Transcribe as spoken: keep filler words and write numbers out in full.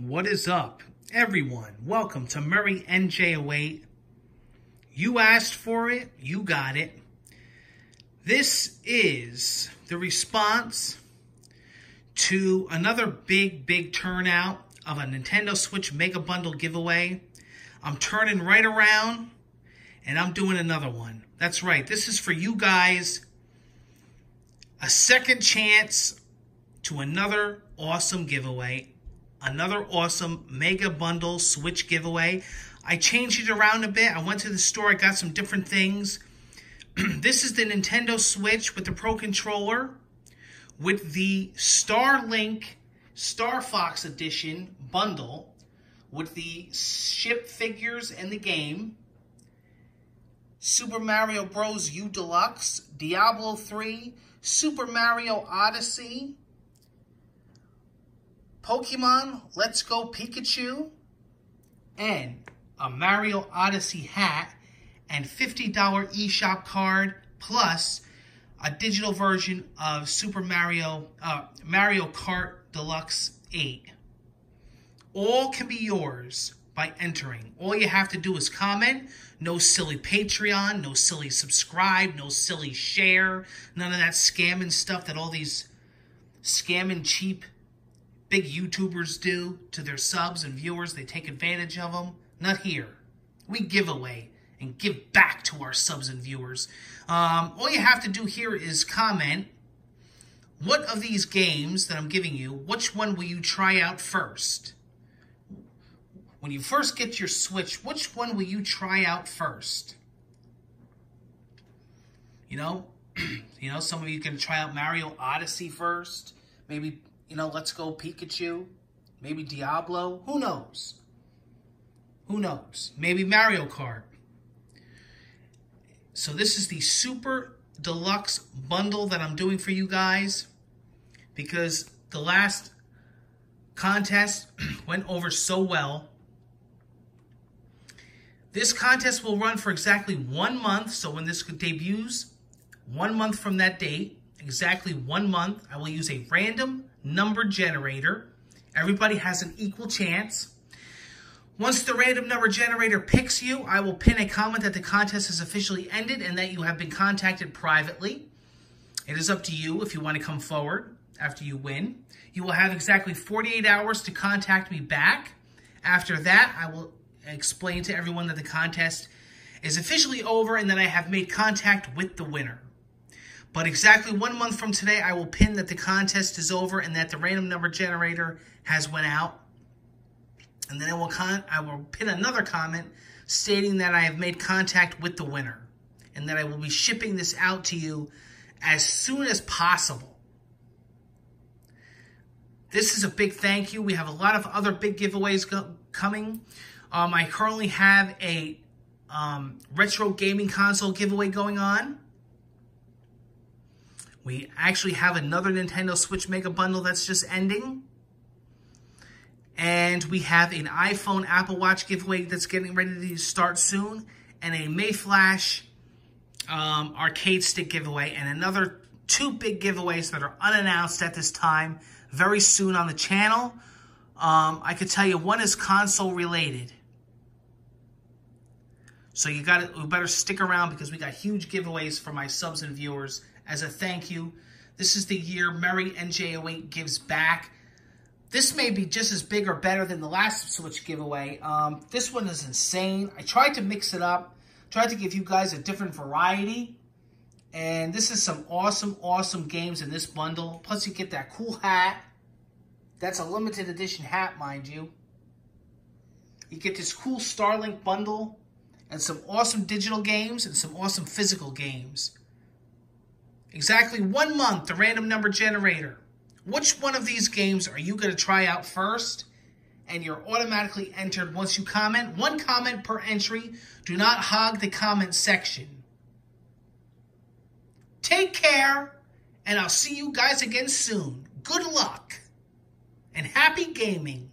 What is up, everyone? Welcome to Murray N J oh eight. You asked for it, you got it. This is the response to another big, big turnout of a Nintendo Switch Mega Bundle giveaway. I'm turning right around, and I'm doing another one. That's right. This is for you guys. A second chance to another awesome giveaway. Another awesome Mega Bundle Switch giveaway. I changed it around a bit. I went to the store. I got some different things. This is the Nintendo Switch with the Pro Controller, with the Starlink Star Fox Edition bundle, with the ship figures and the game, Super Mario Bros. U Deluxe, Diablo three, Super Mario Odyssey, Pokemon Let's Go Pikachu, and a Mario Odyssey hat, and fifty dollar eShop card, plus a digital version of Super Mario, uh, Mario Kart Deluxe eight. All can be yours by entering. All you have to do is comment. No silly Patreon, no silly subscribe, no silly share, none of that scamming stuff that all these scamming cheap big YouTubers do to their subs and viewers. They take advantage of them. Not here. We give away and give back to our subs and viewers. Um, all you have to do here is comment, what of these games that I'm giving you, which one will you try out first? When you first get your Switch, which one will you try out first? You know, you know, some of you can try out Mario Odyssey first. Maybe, you know, Let's Go Pikachu. Maybe Diablo. Who knows? Who knows? Maybe Mario Kart. So this is the Super Deluxe bundle that I'm doing for you guys, because the last contest went over so well. This contest will run for exactly one month. So when this debuts, one month from that date, exactly one month, I will use a random number generator. Everybody has an equal chance. Once the random number generator picks you, I will pin a comment that the contest has officially ended and that you have been contacted privately. It is up to you if you want to come forward after you win. You will have exactly forty-eight hours to contact me back. After that, I will explain to everyone that the contest is officially over and that I have made contact with the winner. But exactly one month from today, I will pin that the contest is over and that the random number generator has went out. And then I will, con I will pin another comment stating that I have made contact with the winner and that I will be shipping this out to you as soon as possible. This is a big thank you. We have a lot of other big giveaways go coming. Um, I currently have a um, retro gaming console giveaway going on. We actually have another Nintendo Switch Mega Bundle that's just ending. And we have an iPhone Apple Watch giveaway that's getting ready to start soon. And a Mayflash um, Arcade Stick giveaway. And another two big giveaways that are unannounced at this time. Very soon on the channel. Um, I could tell you one is console related. So you got to better stick around, because we got huge giveaways for my subs and viewers as a thank you. This is the year Murray N J oh eight gives back. This may be just as big or better than the last Switch giveaway. Um, this one is insane. I tried to mix it up. Tried to give you guys a different variety. And this is some awesome, awesome games in this bundle. Plus you get that cool hat. That's a limited edition hat, mind you. You get this cool Starlink bundle and some awesome digital games and some awesome physical games. Exactly one month, the random number generator. Which one of these games are you going to try out first? And you're automatically entered once you comment. One comment per entry. Do not hog the comment section. Take care, and I'll see you guys again soon. Good luck, and happy gaming.